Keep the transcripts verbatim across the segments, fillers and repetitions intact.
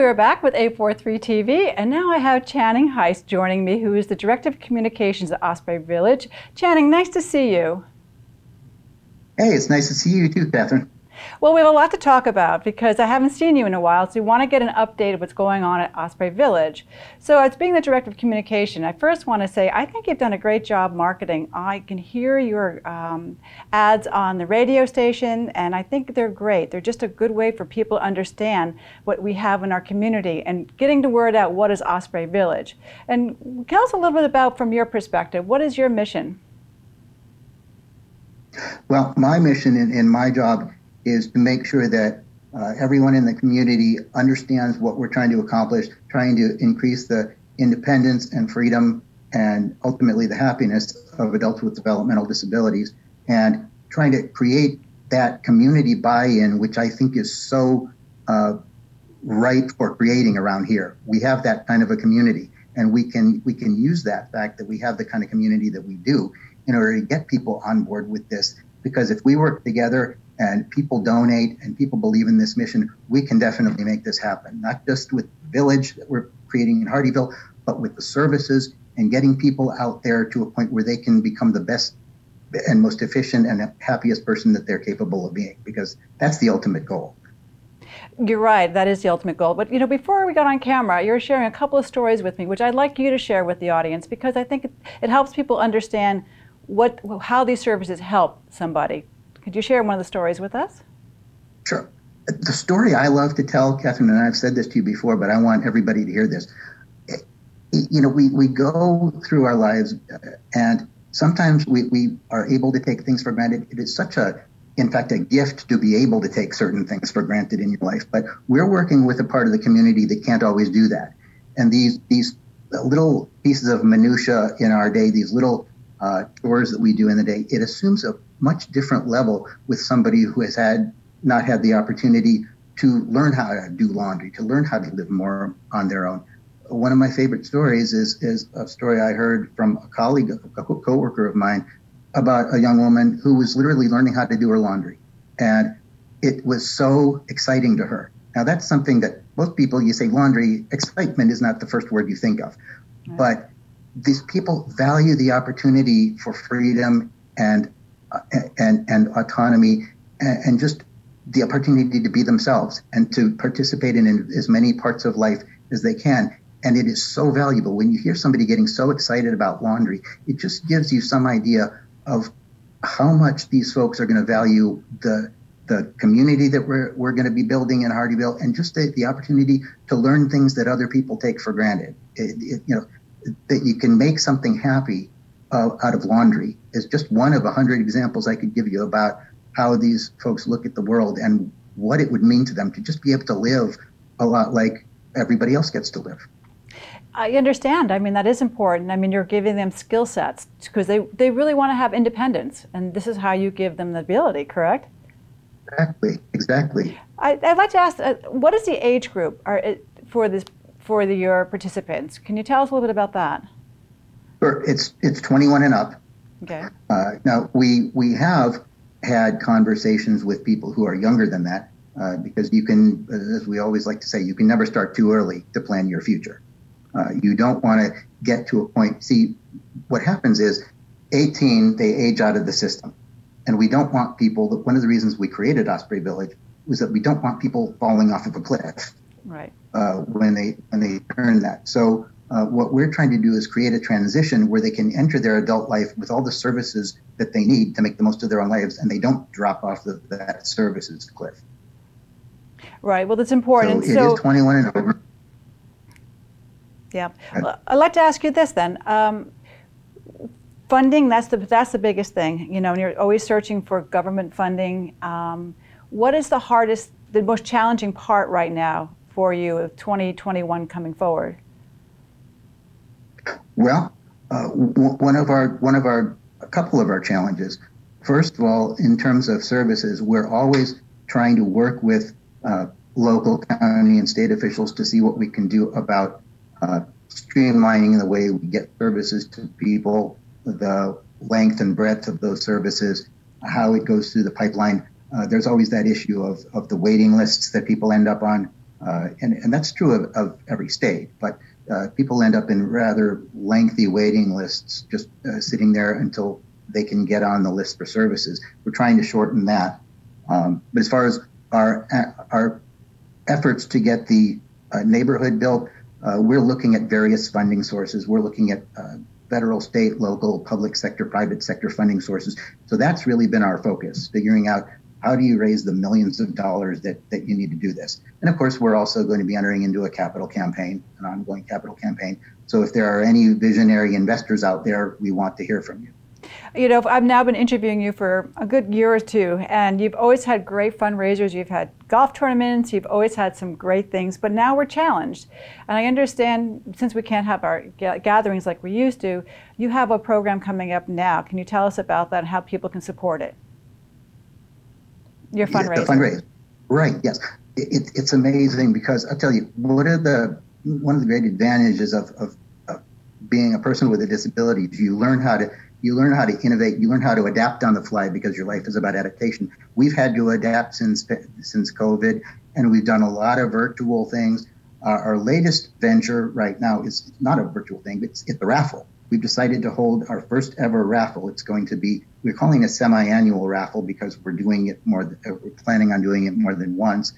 we are back with eight forty-three T V, and now I have Channing Heiss joining me, who is the Director of Communications at Osprey Village. Channing, nice to see you. Hey, it's nice to see you too, Catherine. Well, we have a lot to talk about because I haven't seen you in a while, so we want to get an update of what's going on at Osprey Village. So as being the Director of Communication, I first want to say I think you've done a great job marketing. I can hear your um, ads on the radio station, and I think they're great. They're just a good way for people to understand what we have in our community and getting the word out, what is Osprey Village. And tell us a little bit about, from your perspective, what is your mission? Well, my mission in, in my job is to make sure that uh, everyone in the community understands what we're trying to accomplish, trying to increase the independence and freedom and ultimately the happiness of adults with developmental disabilities, and trying to create that community buy-in, which I think is so uh, ripe for creating around here. We have that kind of a community, and we can, we can use that fact that we have the kind of community that we do in order to get people on board with this, because if we work together and people donate and people believe in this mission, we can definitely make this happen, not just with the village that we're creating in Hardyville, but with the services and getting people out there to a point where they can become the best and most efficient and happiest person that they're capable of being, because that's the ultimate goal. You're right, that is the ultimate goal. But you know, before we got on camera, you were sharing a couple of stories with me, which I'd like you to share with the audience, because I think it, it helps people understand what, how these services help somebody. Could you share one of the stories with us? Sure. The story I love to tell, Catherine, and I've said this to you before, but I want everybody to hear this. You know, we, we go through our lives, and sometimes we, we are able to take things for granted. It is such a, in fact, a gift to be able to take certain things for granted in your life. But we're working with a part of the community that can't always do that. And these, these little pieces of minutia in our day, these little uh, chores that we do in the day, it assumes a much different level with somebody who has had not had the opportunity to learn how to do laundry, to learn how to live more on their own. One of my favorite stories is, is a story I heard from a colleague, a coworker of mine, about a young woman who was literally learning how to do her laundry. And it was so exciting to her. Now, that's something that most people, you say laundry, excitement is not the first word you think of. Right. But these people value the opportunity for freedom and And, and autonomy and, and just the opportunity to be themselves and to participate in, in as many parts of life as they can. And it is so valuable. When you hear somebody getting so excited about laundry, it just gives you some idea of how much these folks are going to value the the community that we're, we're going to be building in Hardyville, and just the, the opportunity to learn things that other people take for granted. It, it, you know, that you can make something happy Uh, out of laundry is just one of a hundred examples I could give you about how these folks look at the world and what it would mean to them to just be able to live a lot like everybody else gets to live. I understand. I mean, that is important. I mean, you're giving them skill sets because they, they really want to have independence, and this is how you give them the ability, correct? Exactly, exactly. I, I'd like to ask, uh, what is the age group are, for, this, for the, your participants? Can you tell us a little bit about that? It's it's twenty-one and up. Okay. Uh, now we we have had conversations with people who are younger than that, uh, because you can, as we always like to say, you can never start too early to plan your future. Uh, you don't want to get to a point. See, what happens is, eighteen they age out of the system, and we don't want people. That one of the reasons we created Osprey Village was that we don't want people falling off of a cliff. Right. Uh, when they when they turn that so. Uh, what we're trying to do is create a transition where they can enter their adult life with all the services that they need to make the most of their own lives, and they don't drop off the, that services cliff. Right. Well, that's important. So, so it is twenty-one and over. Yeah. Well, I'd like to ask you this then. Um, funding, that's the, that's the biggest thing, you know, and you're always searching for government funding. Um, what is the hardest, the most challenging part right now for you of twenty twenty-one coming forward? Well, uh, one of our, one of our, a couple of our challenges. First of all, in terms of services, we're always trying to work with uh, local, county, and state officials to see what we can do about uh, streamlining the way we get services to people, the length and breadth of those services, how it goes through the pipeline. Uh, there's always that issue of, of the waiting lists that people end up on. Uh, and, and that's true of, of every state, but uh, people end up in rather lengthy waiting lists, just uh, sitting there until they can get on the list for services. We're trying to shorten that. Um, but as far as our our efforts to get the uh, neighborhood built, uh, we're looking at various funding sources. We're looking at uh, federal, state, local, public sector, private sector funding sources. So that's really been our focus, figuring out how do you raise the millions of dollars that, that you need to do this. And of course, we're also going to be entering into a capital campaign, an ongoing capital campaign. So if there are any visionary investors out there, we want to hear from you. You know, I've now been interviewing you for a good year or two, and you've always had great fundraisers. You've had golf tournaments. You've always had some great things, but now we're challenged. And I understand, since we can't have our gatherings like we used to, you have a program coming up now. Can you tell us about that and how people can support it? Your fundraiser. Yeah, the fundraiser. Right, yes. It, it, it's amazing because, I'll tell you, what are the, one of the great advantages of, of, of being a person with a disability is you learn how to You learn how to innovate. You learn how to adapt on the fly because your life is about adaptation. We've had to adapt since since COVID, and we've done a lot of virtual things. Uh, our latest venture right now is not a virtual thing, but it's, it's the raffle. We've decided to hold our first ever raffle. It's going to be, we're calling it a semi-annual raffle because we're doing it more, than, we're planning on doing it more than once.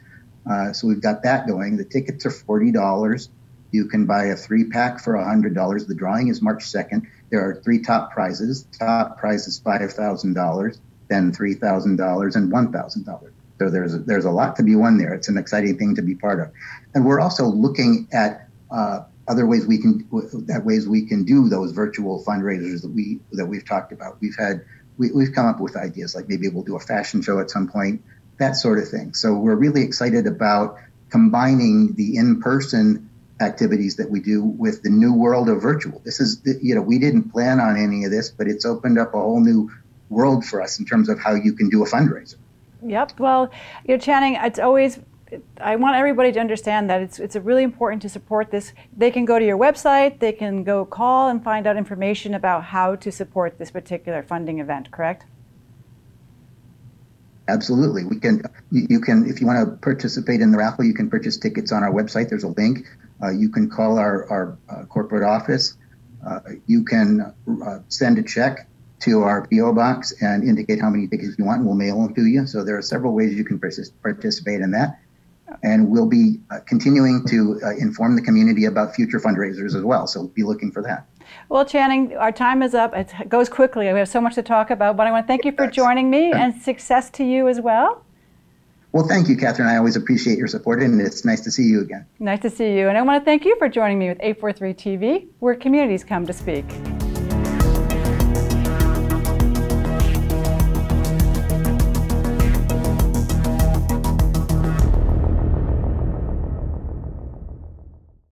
Uh, so we've got that going. The tickets are forty dollars. You can buy a three-pack for one hundred dollars. The drawing is March second. There are three top prizes. Top prize is five thousand dollars, then three thousand dollars, and one thousand dollars. So there's a, there's a lot to be won there. It's an exciting thing to be part of. And we're also looking at uh, other ways we can that ways we can do those virtual fundraisers that we that we've talked about. We've had we, we've come up with ideas like maybe we'll do a fashion show at some point, that sort of thing. So we're really excited about combining the in-person activities that we do with the new world of virtual. This is, you know, we didn't plan on any of this, but it's opened up a whole new world for us in terms of how you can do a fundraiser. Yep. Well, you know, Channing, it's always, I want everybody to understand that it's it's really important to support this. They can go to your website, they can go call and find out information about how to support this particular funding event, correct? Absolutely. We can, you can, if you want to participate in the raffle, you can purchase tickets on our website. There's a link. Uh, you can call our, our uh, corporate office. Uh, you can uh, send a check to our P O box and indicate how many tickets you want, and we'll mail them to you. So there are several ways you can participate in that. And we'll be uh, continuing to uh, inform the community about future fundraisers as well. So we'll be looking for that. Well, Channing, our time is up. It goes quickly. We have so much to talk about, but I want to thank you for joining me, and success to you as well. Well, thank you, Catherine. I always appreciate your support, and it's nice to see you again. Nice to see you. And I want to thank you for joining me with eight forty-three T V, where communities come to speak.